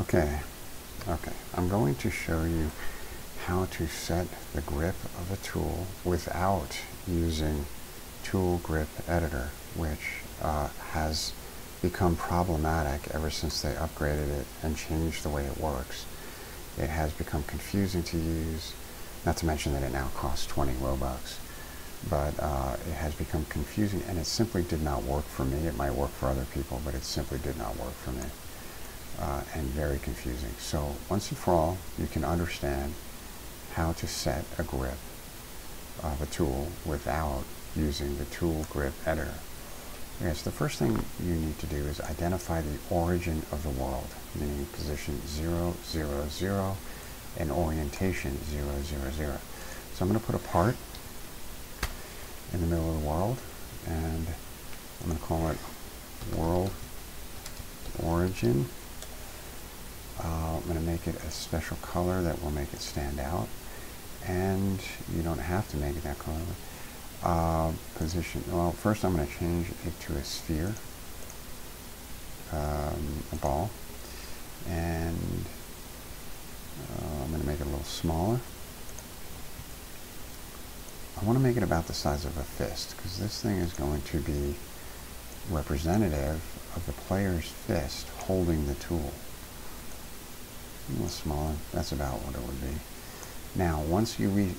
Okay, I'm going to show you how to set the grip of a tool without using Tool Grip Editor, which has become problematic ever since they upgraded it and changed the way it works. It has become confusing to use, not to mention that it now costs 20 Robux. But it has become confusing, and it simply did not work for me. It might work for other people, but it simply did not work for me, and very confusing. So once and for all, you can understand how to set a grip of a tool without using the Tool Grip Editor. Yes, the first thing you need to do is identify the origin of the world, meaning position 0, 0, 0, and orientation 0, 0, 0. So I'm going to put a part in the middle of the world, and I'm going to call it world origin. I'm going to make it a special color that will make it stand out, and you don't have to make it that color. Position, well, first I'm going to change it to a sphere, a ball, and I'm going to make it a little smaller. I want to make it about the size of a fist, because this thing is going to be representative of the player's fist holding the tool. A little smaller, that's about what it would be. Now, once you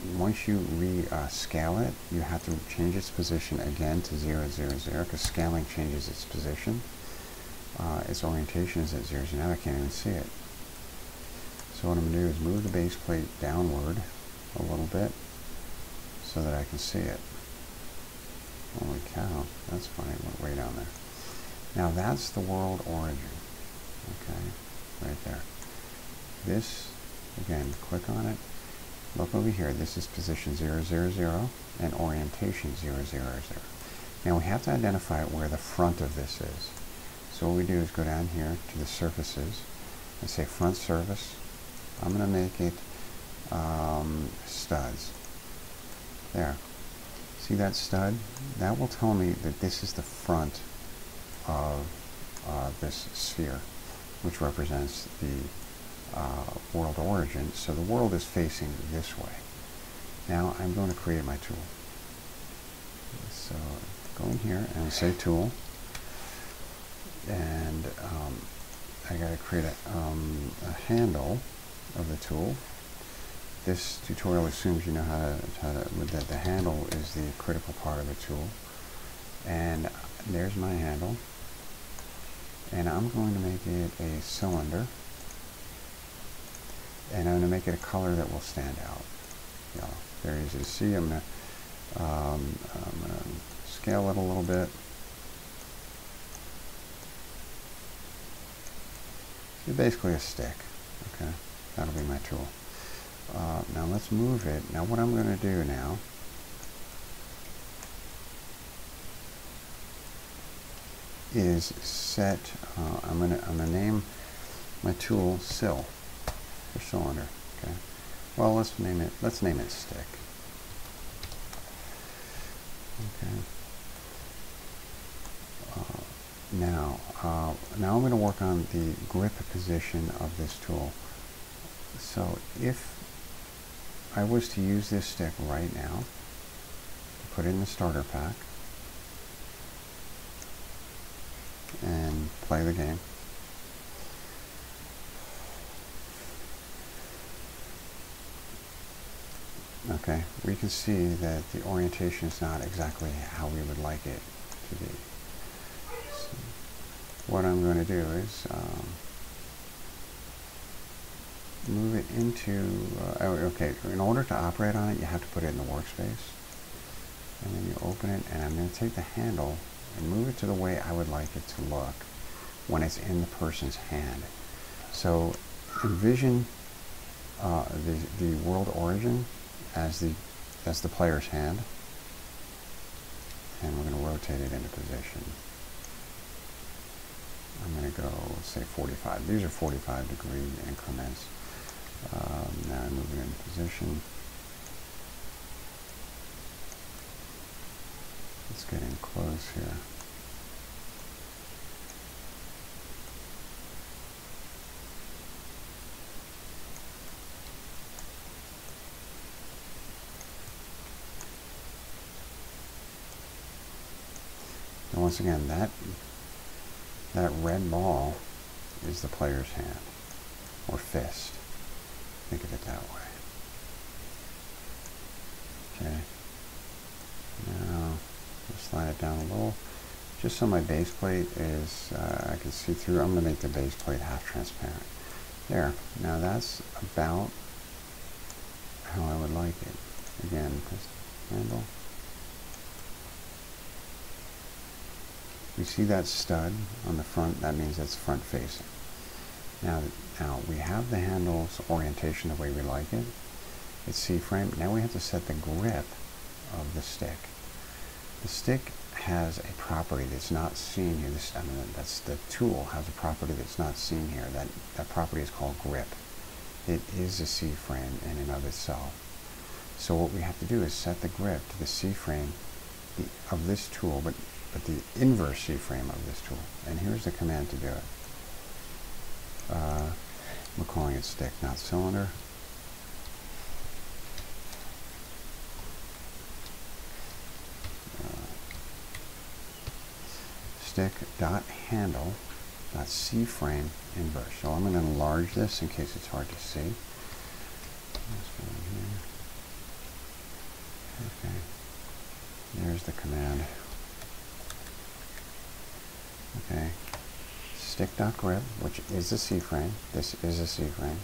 scale it, you have to change its position again to 0, 0, 0, because scaling changes its position. Its orientation is at 0, 0. Now I can't even see it. So what I'm going to do is move the base plate downward a little bit, so that I can see it. Holy cow, that's funny, it went way down there. Now that's the world origin, okay, right there. This, again, click on it, look over here, this is position 0, 0, 0, and orientation 0, 0, 0. Now we have to identify where the front of this is. So what we do is go down here to the surfaces and say front surface. I'm gonna make it studs. There. See that stud? That will tell me that this is the front of this sphere, which represents the world origin. So the world is facing this way. Now I'm going to create my tool. So go in here and say tool. And I got to create a handle of the tool. This tutorial assumes you know that the handle is the critical part of the tool. And there's my handle. And I'm going to make it a cylinder. And I'm going to make it a color that will stand out. Yellow. Very easy to see. I'm going to scale it a little bit. It's basically a stick. Okay, that'll be my tool. Now let's move it. Now what I'm going to do now is set. I'm gonna name my tool sill or cylinder. Okay. Well, let's name it. Let's name it stick. Okay. Now I'm going to work on the grip position of this tool. So if I was to use this stick right now, put it in the starter pack, and play the game. Okay, we can see that the orientation is not exactly how we would like it to be. So what I'm going to do is move it into, okay, in order to operate on it, you have to put it in the workspace. And then you open it, and I'm going to take the handle and move it to the way I would like it to look when it's in the person's hand. So envision the world origin as the player's hand. And we're going to rotate it into position. I'm going to go, say 45. These are 45 degree increments. Now I'm moving in position. It's getting close here. once again, that red ball is the player's hand or fist. Think of it that way. Okay. Now, I'll slide it down a little. Just so my base plate is, I can see through, I'm going to make the base plate half transparent. There. Now that's about how I would like it. Again, just handle. You see that stud on the front? That means it's front facing. Now we have the handle's orientation the way we like it. It's C-frame. Now we have to set the grip of the stick. The stick has a property that's not seen here. The tool has a property that's not seen here. That property is called grip. It is a C-frame in and of itself. So what we have to do is set the grip to the C-frame of this tool, but the inverse C-frame of this tool. And here's the command to do it. We're calling it stick, not cylinder. Stick.handle.C-frame inverse. So I'm going to enlarge this in case it's hard to see. Okay. There's the command. Okay. Stick.grip, which is a C-frame, this is a C-frame,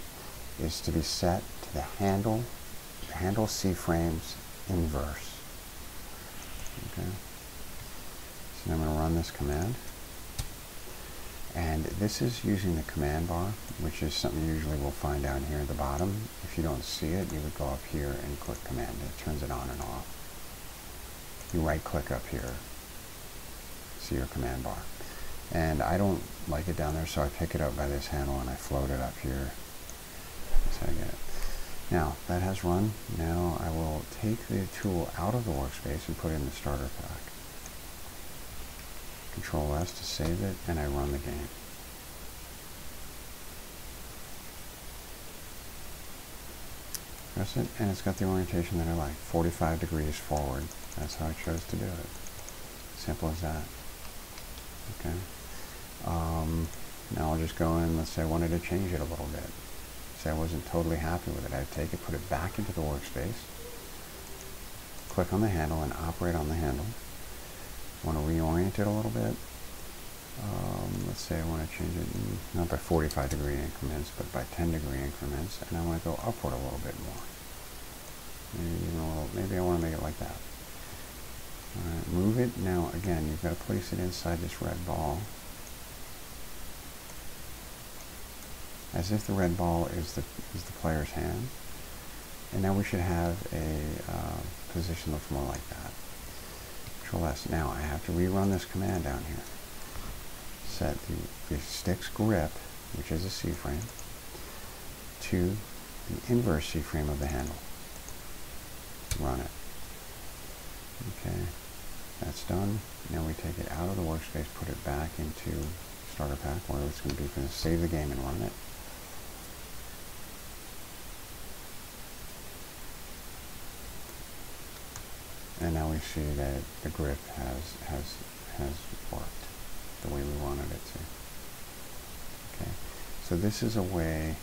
is to be set to the handle C-frames inverse. Okay. So now I'm going to run this command. And this is using the command bar, which is something you usually will find down here at the bottom. If you don't see it, you would go up here and click command. It turns it on and off. You right click up here, see your command bar. And I don't like it down there, so I pick it up by this handle and I float it up here. That's how I get it. Now, that has run. Now I will take the tool out of the workspace and put it in the starter pack. Control S to save it, and I run the game. Press it, and it's got the orientation that I like, 45 degrees forward. That's how I chose to do it. Simple as that. Okay. Now I'll just go in, let's say I wanted to change it a little bit. Say I wasn't totally happy with it. I'd take it, put it back into the workspace, click on the handle and operate on the handle. Want to reorient it a little bit. Let's say I want to change it, not by 45 degree increments, but by 10 degree increments. And I want to go upward a little bit more. Maybe, even a little, maybe I want to make it like that. Alright, move it. Now again, you've got to place it inside this red ball. As if the red ball is the player's hand. And now we should have a position that looks more like that. Control S. Now I have to rerun this command down here. Set the stick's grip, which is a C-frame, to the inverse C-frame of the handle. Run it. Okay, that's done. Now we take it out of the workspace, put it back into starter pack where it's going to be. Going to save the game and run it. And now we see that the grip has worked the way we wanted it to. Okay, so this is a way.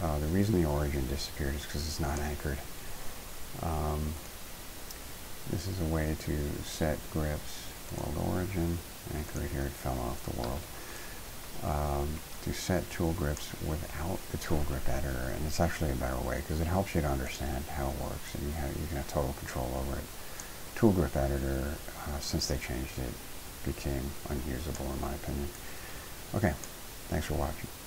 The reason the origin disappeared is because it's not anchored. This is a way to set grips, world origin, anchor it here, it fell off the world, to set tool grips without the tool grip editor. And it's actually a better way because it helps you to understand how it works and you can have total control over it. Tool grip editor, since they changed it, became unusable in my opinion. Okay, thanks for watching.